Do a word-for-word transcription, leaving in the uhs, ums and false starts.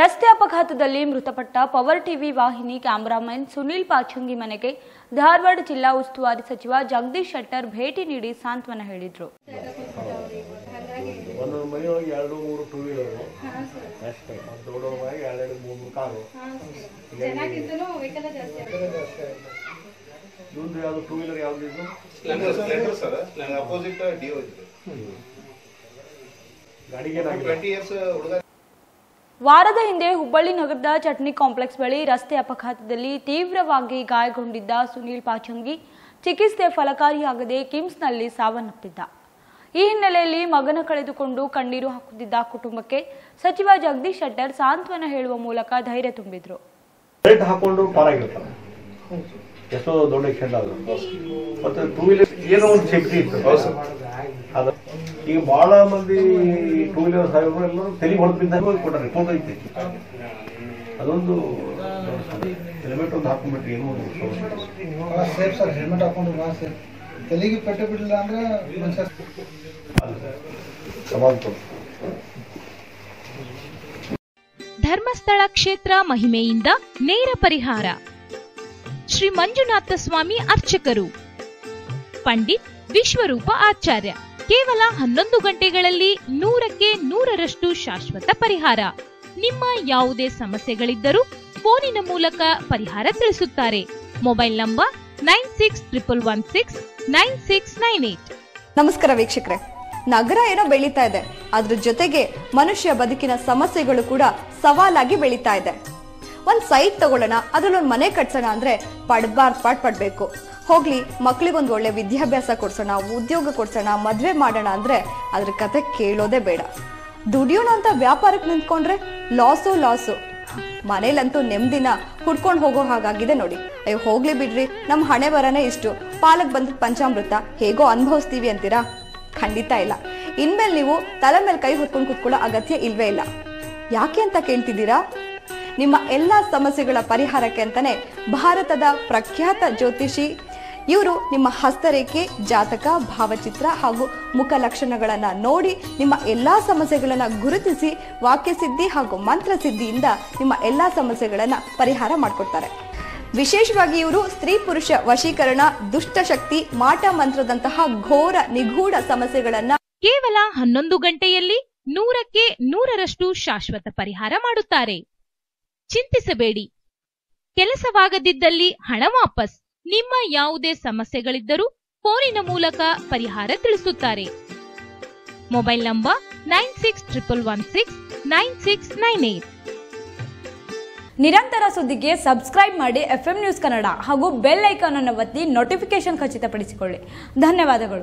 ರಸ್ತೆ ಅಪಘಾತದಲ್ಲಿ ಮೃತಪಟ್ಟ ಪವರ್ ಟಿವಿ ವಾಹಿನಿ ಕ್ಯಾಮೆರಾಮನ್ ಸುನೀಲ್ ಪಾಚಂಗಿ ಮನೆಗೆ ಧಾರವಾಡ ಜಿಲ್ಲಾ ಉಸ್ತುವಾರಿ ಸಚಿವ ಜಗದೀಶ್ ಶೆಟ್ಟರ್ ಭೇಟಿ ನೀಡಿ ಸಾಂತ್ವನ ಹೇಳಿದರು. ವಾರದ ಹಿಂದೆ ಹುಬ್ಬಳ್ಳಿ ನಗರದ ಚಟ್ನಿ ಕಾಂಪ್ಲೆಕ್ಸ್ ಬಳಿ ರಸ್ತೆ ಅಪಘಾತದಲ್ಲಿ ತೀವ್ರವಾಗಿ ಗಾಯಗೊಂಡಿದ್ದ ಸುನೀಲ್ ಪಾಚಂಗಿ ಚಿಕಿತ್ಸೆ ಫಲಕಾರಿಯಾಗದೆ ಕಿಮ್ಸ್ನಲ್ಲಿ ಸಾವನ್ನಪ್ಪಿದ್ದ. ಈ ಹಿನ್ನೆಲೆಯಲ್ಲಿ ಮಗನ ಕಳೆದುಕೊಂಡು ಕಣ್ಣೀರು ಹಾಕುತ್ತಿದ್ದ ಕುಟುಂಬಕ್ಕೆ ಸಚಿವ ಜಗದೀಶ್ ಶೆಟ್ಟರ್ ಸಾಂತ್ವನ ಹೇಳುವ ಮೂಲಕ ಧೈರ್ಯ ತುಂಬಿದರು. ಈಗ ಬಹಳ ಮಂದಿ ಟೂ ವೀಲರ್ ಸಾಯೋರು ಎಲ್ಲರೂ ತಲೆ ಹೊಡೆದಿದ್ದ ಕೊಟ್ಟರೆ ರಿಪೋರ್ಟ್ ಐತಿ. ಅದೊಂದು ಹೆಲ್ಮೆಟ್ ಒಂದು ಹಾಕೊಂಡ್ಬಿಟ್ರಿ ಏನೋ ಸೇಫ್ ಸರ್. ಹೆಲ್ಮೆಟ್ ಹಾಕೊಂಡು ಬಾ ಸರ್, ತಲೆಗೆ ಪೆಟ್ಟು ಬಿಡಲಿಲ್ಲ ಅಂದ್ರೆ ಮನುಷ್ಯ ಸಮಾಜ. ಧರ್ಮಸ್ಥಳ ಕ್ಷೇತ್ರ ಮಹಿಮೆಯಿಂದ ನೇರ ಪರಿಹಾರ ಶ್ರೀ ಮಂಜುನಾಥ ಸ್ವಾಮಿ ಅರ್ಚಕರು, ಪಂಡಿತ್ ವಿಶ್ವರೂಪ ಆಚಾರ್ಯ. ಕೇವಲ ಹನ್ನೊಂದು ಗಂಟೆಗಳಲ್ಲಿ ನೂರಕ್ಕೆ ನೂರರಷ್ಟು ಶಾಶ್ವತ ಪರಿಹಾರ. ನಿಮ್ಮ ಯಾವುದೇ ಸಮಸ್ಯೆಗಳಿದ್ದರೂ ಫೋನಿನ ಮೂಲಕ ಪರಿಹಾರ ತಿಳಿಸುತ್ತಾರೆ. Mobile number nine six triple one six nine six nine eight. ನಮಸ್ಕಾರ ವೀಕ್ಷಕರೇ. ನಗರ ಏನೋ ಬೆಳೀತಾ ಇದೆ, ಅದ್ರ ಜೊತೆಗೆ ಮನುಷ್ಯ ಬದುಕಿನ ಸಮಸ್ಯೆಗಳು ಕೂಡ ಸವಾಲಾಗಿ ಬೆಳೀತಾ ಇದೆ. ಒಂದ್ ಸೈಟ್ ತಗೊಳ್ಳೋಣ, ಅದ್ರಲ್ಲೊಂದ್ ಮನೆ ಕಟ್ಸೋಣ ಅಂದ್ರೆ ಪಡ್ಬಾರ್ ಪಾಟ್ ಪಡ್ಬೇಕು. ಹೋಗ್ಲಿ ಮಕ್ಳಿಗೊಂದು ಒಳ್ಳೆ ವಿದ್ಯಾಭ್ಯಾಸ ಕೊಡ್ಸೋಣ, ಉದ್ಯೋಗ ಕೊಡ್ಸೋಣ, ಮದ್ವೆ ಮಾಡೋಣ ಅಂದ್ರೆ ಅದ್ರ ಕತೆ ಕೇಳೋದೇ ಬೇಡ. ದುಡಿಯೋಣ ಅಂತ ವ್ಯಾಪಾರಕ್ಕೆ ನಿಂತ್ಕೊಂಡ್ರೆ ಲಾಸು ಲಾಸು. ಮನೇಲಂತೂ ನೆಮ್ಮದಿನ ಹುಡ್ಕೊಂಡು ಹೋಗೋ ಹಾಗಾಗಿದೆ ನೋಡಿ. ಅಯ್ಯೋ ಹೋಗ್ಲಿ ಬಿಡ್ರಿ, ನಮ್ ಹಣೆ ಬರನೇ ಇಷ್ಟು, ಪಾಲಕ್ ಬಂದ ಪಂಚಾಮೃತ ಹೇಗೋ ಅನುಭವಿಸ್ತೀವಿ ಅಂತೀರಾ? ಖಂಡಿತ ಇಲ್ಲ. ಇನ್ಮೇಲೆ ನೀವು ತಲೆ ಮೇಲೆ ಕೈ ಹೊತ್ಕೊಂಡು ಕುತ್ಕೊಳ್ಳೋ ಅಗತ್ಯ ಇಲ್ವೇ ಇಲ್ಲ. ಯಾಕೆ ಅಂತ ಕೇಳ್ತಿದ್ದೀರಾ? ನಿಮ್ಮ ಎಲ್ಲ ಸಮಸ್ಯೆಗಳ ಪರಿಹಾರಕ್ಕೆ ಅಂತಾನೆ ಭಾರತದ ಪ್ರಖ್ಯಾತ ಜ್ಯೋತಿಷಿ ಇವರು ನಿಮ್ಮ ಹಸ್ತರೇಖೆ, ಜಾತಕ, ಭಾವಚಿತ್ರ ಹಾಗೂ ಮುಖ ಲಕ್ಷಣಗಳನ್ನು ನೋಡಿ ನಿಮ್ಮ ಎಲ್ಲ ಸಮಸ್ಯೆಗಳನ್ನು ಗುರುತಿಸಿ ವಾಕ್ಯಸಿದ್ಧಿ ಹಾಗೂ ಮಂತ್ರಸಿದ್ಧಿಯಿಂದ ನಿಮ್ಮ ಎಲ್ಲ ಸಮಸ್ಯೆಗಳನ್ನು ಪರಿಹಾರ ಮಾಡಿಕೊಡ್ತಾರೆ. ವಿಶೇಷವಾಗಿ ಇವರು ಸ್ತ್ರೀ ಪುರುಷ ವಶೀಕರಣ, ದುಷ್ಟಶಕ್ತಿ, ಮಾಟ ಮಂತ್ರದಂತಹ ಘೋರ ನಿಗೂಢ ಸಮಸ್ಯೆಗಳನ್ನು ಕೇವಲ ಹನ್ನೊಂದು ಗಂಟೆಯಲ್ಲಿ ನೂರಕ್ಕೆ ನೂರರಷ್ಟು ಶಾಶ್ವತ ಪರಿಹಾರ ಮಾಡುತ್ತಾರೆ. ಚಿಂತಿಸಬೇಡಿ, ಕೆಲಸವಾಗದಿದ್ದಲ್ಲಿ ಹಣ ವಾಪಸ್. ನಿಮ್ಮ ಯಾವುದೇ ಸಮಸ್ಯೆಗಳಿದ್ದರೂ ಫೋನಿನ ಮೂಲಕ ಪರಿಹಾರ ತಿಳಿಸುತ್ತಾರೆ. Mobile number nine six triple one six nine six nine eight. ನಿರಂತರ ಸುದ್ದಿಗೆ ಸಬ್ಸ್ಕ್ರೈಬ್ ಮಾಡಿ ಎಫ್ ಎಂ ನ್ಯೂಸ್ ಕನ್ನಡ ಹಾಗೂ ಬೆಲ್ ಐಕಾನ್ ಅನ್ನು ಒತ್ತಿ ನೋಟಿಫಿಕೇಶನ್ ಖಚಿತಪಡಿಸಿಕೊಳ್ಳಿ. ಧನ್ಯವಾದಗಳು.